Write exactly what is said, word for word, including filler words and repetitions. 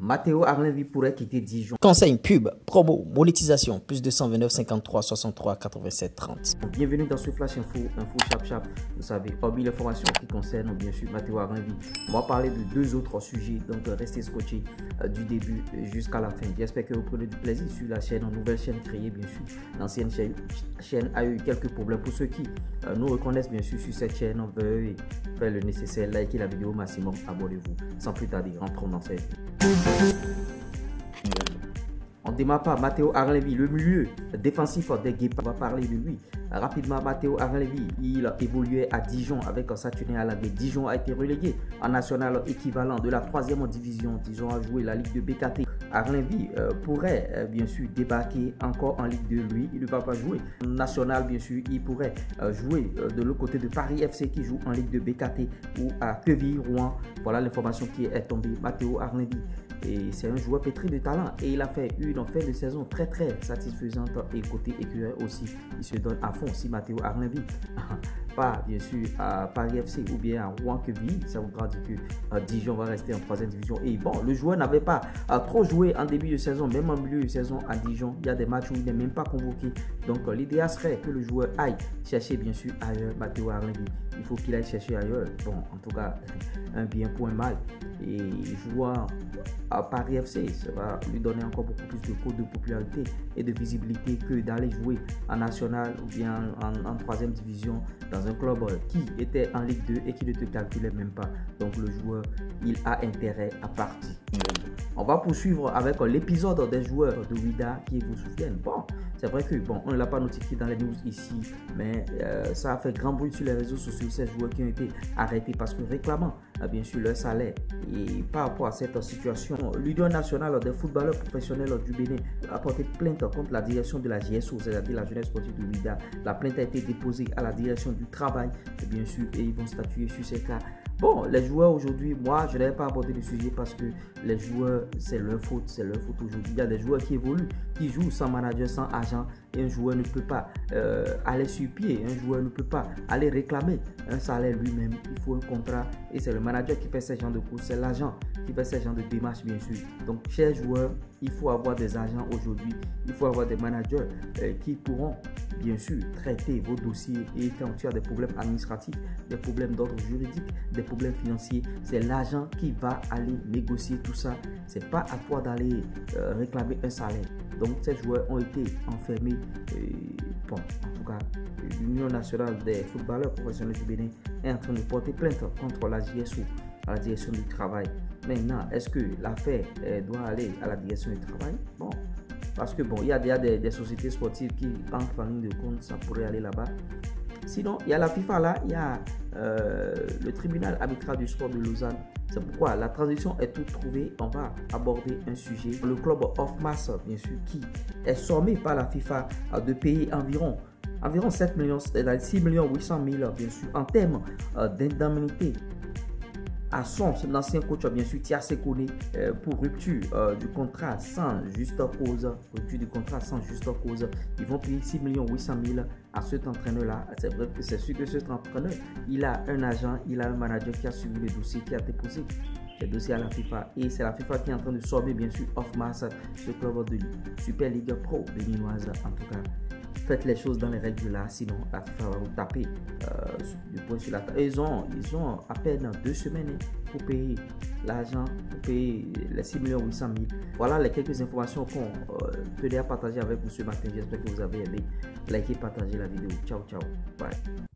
Matteo Ahlinvi pourrait quitter Dijon. Conseil, pub, promo, monétisation, plus deux cent vingt-neuf cinquante-trois soixante-trois quatre-vingt-sept trente. Bienvenue dans ce Flash Info, Info Chap Chap. Vous savez, parmi les formations qui concernent bien sûr Matteo Ahlinvi, on va parler de deux autres sujets, donc restez scotchés euh, du début jusqu'à la fin. J'espère que vous prenez du plaisir sur la chaîne, une nouvelle chaîne créée bien sûr. L'ancienne chaîne, chaîne a eu quelques problèmes. Pour ceux qui euh, nous reconnaissent bien sûr sur cette chaîne, on veut faire le nécessaire, likez la vidéo au maximum, abonnez-vous. Sans plus tarder, rentrons dans cette On démarre par Matteo Ahlinvi, le milieu défensif des Guépards. On va parler de lui rapidement. Matteo Ahlinvi, il évoluait à Dijon avec sa Saturnin à la baie. Dijon a été relégué en national équivalent de la troisième division. Dijon a joué la Ligue de B K T. Ahlinvi euh, pourrait euh, bien sûr débarquer encore en Ligue deux. Lui, il ne va pas jouer national, bien sûr. Il pourrait euh, jouer euh, de l'autre côté de Paris F C qui joue en Ligue deux B K T ou à Quevilly Rouen. Voilà l'information qui est tombée. Matteo Ahlinvi, et c'est un joueur pétri de talent et il a fait une fin de saison très très satisfaisante. Et côté écureuil aussi, il se donne à fond. Si Matteo Ahlinvi part bien sûr à Paris F C ou bien à Rouen Quevilly, ça voudra dire que euh, Dijon va rester en troisième division. Et bon, le joueur n'avait pas euh, trop joué en début de saison, même en milieu de saison à Dijon. Il y a des matchs où il n'est même pas convoqué. Donc euh, l'idéal serait que le joueur aille chercher bien sûr ailleurs. Matteo Ahlinvi, il faut qu'il aille chercher ailleurs. Bon, en tout cas, un bien pour un mal. Et joueur à Paris F C, ça va lui donner encore beaucoup plus de coûts de popularité et de visibilité que d'aller jouer en national ou bien en troisième division dans un club qui était en Ligue deux et qui ne te calculait même pas. Donc le joueur, il a intérêt à partir. On va poursuivre avec l'épisode des joueurs de WIDA qui vous soutiennent. Bon, c'est vrai que bon, on ne l'a pas notifié dans les news ici, mais euh, ça a fait grand bruit sur les réseaux sociaux, ces joueurs qui ont été arrêtés parce que réclamant euh, bien sûr leur salaire. Et par rapport à cette situation, l'Union nationale des footballeurs professionnels du Bénin a porté plainte contre la direction de la J S O, c'est-à-dire la jeunesse sportive de WIDA. La plainte a été déposée à la direction du travail, bien sûr, et ils vont statuer sur ces cas. Bon, les joueurs aujourd'hui, moi, je n'avais pas abordé le sujet parce que les joueurs, c'est leur faute, c'est leur faute aujourd'hui. Il y a des joueurs qui évoluent, qui jouent sans manager, sans agent. Et un joueur ne peut pas euh, aller sur pied, un joueur ne peut pas aller réclamer un salaire lui-même. Il faut un contrat et c'est le manager qui fait ce genre de courses, c'est l'agent qui fait ce genre de démarche, bien sûr. Donc, chers joueurs, il faut avoir des agents aujourd'hui, il faut avoir des managers euh, qui pourront, bien sûr, traiter vos dossiers. Et quand tu as des problèmes administratifs, des problèmes d'ordre juridique, des problèmes financiers, c'est l'agent qui va aller négocier tout ça. C'est pas à toi d'aller euh, réclamer un salaire. Donc ces joueurs ont été enfermés. Et, bon, en tout cas, l'Union nationale des footballeurs professionnels du Bénin est en train de porter plainte contre la J S O, à la direction du travail. Maintenant, est-ce que l'affaire euh, doit aller à la direction du travail? Bon, parce que bon, il y a déjà des, des sociétés sportives qui entrent en ligne de compte, ça pourrait aller là-bas. Sinon, il y a la FIFA là, il y a euh, le tribunal arbitral du sport de Lausanne. C'est pourquoi la transition est toute trouvée. On va aborder un sujet. Le club Offmas, bien sûr, qui est sommé par la FIFA de payer environ, environ sept millions, c'est-à-dire six millions huit cent mille, bien sûr, en termes euh, d'indemnité. À son l'ancien coach, bien sûr, Thia Sekone, euh, pour rupture euh, du contrat sans juste cause. Rupture du contrat sans juste cause. Ils vont payer six millions huit cent mille à cet entraîneur-là. C'est vrai que c'est sûr que cet entraîneur, il a un agent, il a un manager qui a suivi le dossier, qui a déposé le dossier à la FIFA. Et c'est la FIFA qui est en train de sortir, bien sûr, Offmas, ce club de Super League Pro béninoise, en tout cas. Faites les choses dans les règles là, sinon la FIFA va vous taper euh, du poing sur la table. Ils ont, ils ont à peine deux semaines pour payer l'argent, pour payer les six millions huit cent mille. Voilà les quelques informations qu'on euh, tenait à partager avec vous ce matin. J'espère que vous avez aimé. Likez, partagez la vidéo. Ciao, ciao. Bye.